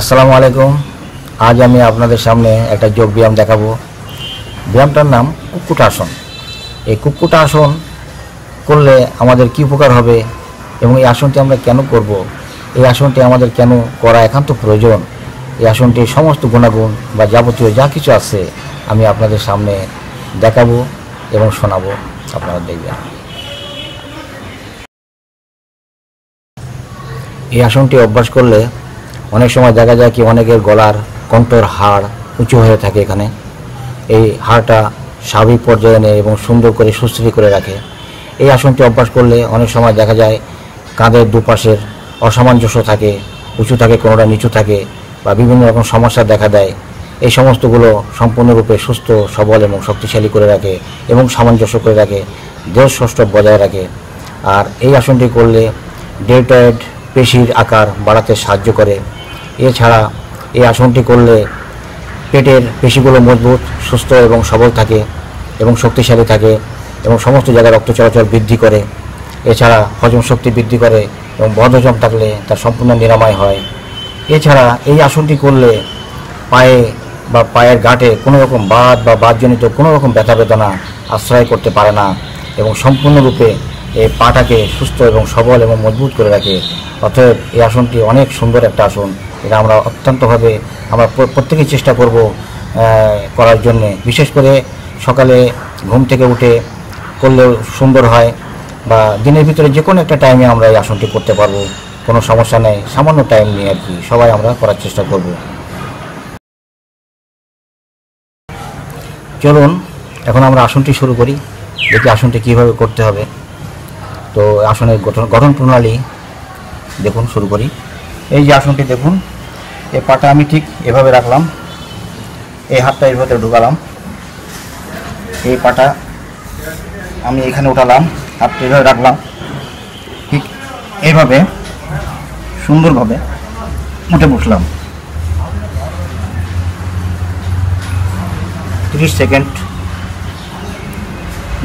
আসসালামু আলাইকুম। আজ আমি আপনাদের সামনে একটা যোগ ব্যায়াম দেখাবো। ব্যায়ামটার নাম কুক্কুটাসন। এই কুক্কুটাসন করলে আমাদের কী উপকার হবে এবং এই আসনটি আমরা কেন করব, এই আসনটি আমাদের কেন করা একান্ত প্রয়োজন, এই আসনটির সমস্ত গুণাগুণ বা যাবতীয় যা কিছু আছে আমি আপনাদের সামনে দেখাবো এবং শোনাবো, আপনারা দেখবেন। এই আসনটি অভ্যাস করলে অনেক সময় দেখা যায় কি অনেকের গলার কণ্ঠের হাড় উঁচু হয়ে থাকে। এখানে এই হাড়টা স্বাভাবিক পর্যায়ে নেয় এবং সুন্দর করে সুস্থির করে রাখে। এই আসনটি অভ্যাস করলে অনেক সময় দেখা যায় কাঁধের দুপাশের অসামঞ্জস্য থাকে, উঁচু থাকে, কোনোটা নিচু থাকে বা বিভিন্ন রকম সমস্যা দেখা দেয়। এই সমস্তগুলো সম্পূর্ণরূপে সুস্থ, সবল এবং শক্তিশালী করে রাখে এবং সামঞ্জস্য করে রাখে, দেহ ষষ্ঠ বজায় রাখে। আর এই আসনটি করলে ডেল্টয়েড পেশির আকার বাড়াতে সাহায্য করে। এছাড়া এই আসনটি করলে পেটের পেশিগুলো মজবুত, সুস্থ এবং সবল থাকে এবং শক্তিশালী থাকে এবং সমস্ত জায়গায় রক্ত চলাচল বৃদ্ধি করে। এছাড়া হজম শক্তি বৃদ্ধি করে এবং বদহজম থাকলে তার সম্পূর্ণ নিরাময় হয়। এছাড়া এই আসনটি করলে পায়ে বা পায়ের গাঁটে কোনো রকম বাত বা বাতজনিত কোনো রকম ব্যথা বেদনা আশ্রয় করতে পারে না এবং সম্পূর্ণরূপে এই পাটাকে সুস্থ এবং সবল এবং মজবুত করে রাখে। অতএব এই আসনটি অনেক সুন্দর একটা আসন। এটা আমরা অত্যন্তভাবে আমরা প্রত্যেকেই চেষ্টা করব করার জন্যে। বিশেষ করে সকালে ঘুম থেকে উঠে করলেও সুন্দর হয় বা দিনের ভিতরে যে কোনো একটা টাইমে আমরা এই আসনটি করতে পারবো, কোনো সমস্যা নেই, সামান্য টাইম নিয়ে আর কি সবাই আমরা করার চেষ্টা করব। চলুন এখন আমরা আসনটি শুরু করি, দেখি আসনটি কীভাবে করতে হবে। তো আসনের গঠন প্রণালী দেখুন, শুরু করি। এই যে আসনটি দেখুন, এই পাটা আমি ঠিক এভাবে রাখলাম, এই হাতটা এর ভেতরে ঢুকালাম, এই পাটা আমি এখানে উঠালাম, হাতটা এভাবে রাখলাম, ঠিক এইভাবে সুন্দরভাবে উঠে বসলাম। 30 সেকেন্ড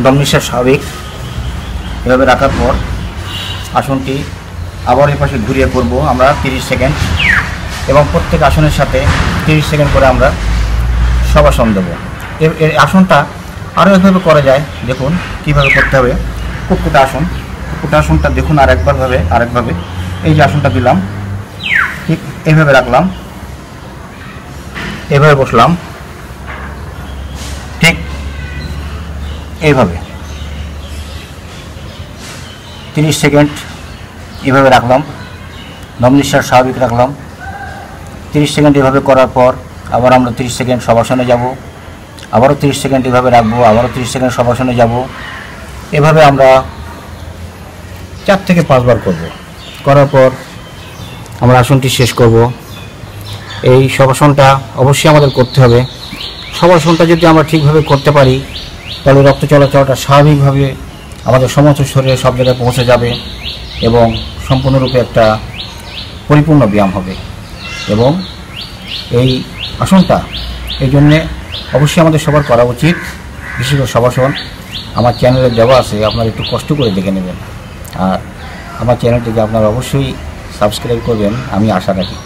দম নিঃশ্বাস স্বাভাবিক এভাবে রাখার পর আসনটি আবার এই পাশে ঘুরিয়ে করব আমরা 30 সেকেন্ড এবং প্রত্যেক আসনের সাথে 30 সেকেন্ড করে আমরা সব আসন দেবো। এর আসনটা আরও এভাবে করা যায়, দেখুন কীভাবে করতে হবে। কুক্কুটাসন, কুক্কুটাসনটা দেখুন আরেকভাবে। এই যে আসনটা দিলাম, ঠিক এইভাবে রাখলাম, এভাবে বসলাম, ঠিক এইভাবে 30 সেকেন্ড এভাবে রাখলাম, দম নিঃশ্বাস স্বাভাবিক রাখলাম। 30 সেকেন্ড এভাবে করার পর আবার আমরা 30 সেকেন্ড সবাসনে যাব, আবারও 30 সেকেন্ড এভাবে রাখবো, আবারও 30 সেকেন্ড সবাসনে যাব। এভাবে আমরা 4 থেকে 5 বার করব। করার পর আমরা আসনটি শেষ করব। এই সবাসনটা অবশ্যই আমাদের করতে হবে। সবাসনটা যদি আমরা ঠিকভাবে করতে পারি তাহলে রক্ত চলাচলটা স্বাভাবিকভাবে আমাদের সমস্ত শরীরে সব জায়গায় পৌঁছে যাবে এবং সম্পূর্ণরূপে একটা পরিপূর্ণ ব্যায়াম হবে। এবং এই আসনটা এই জন্যে অবশ্যই আমাদের সবার করা উচিত, বিশেষ করে সবাসন। আমার চ্যানেলে দেওয়া আছে, আপনারা একটু কষ্ট করে দেখে নেবেন আর আমার চ্যানেলটিকে আপনারা অবশ্যই সাবস্ক্রাইব করবেন, আমি আশা রাখি।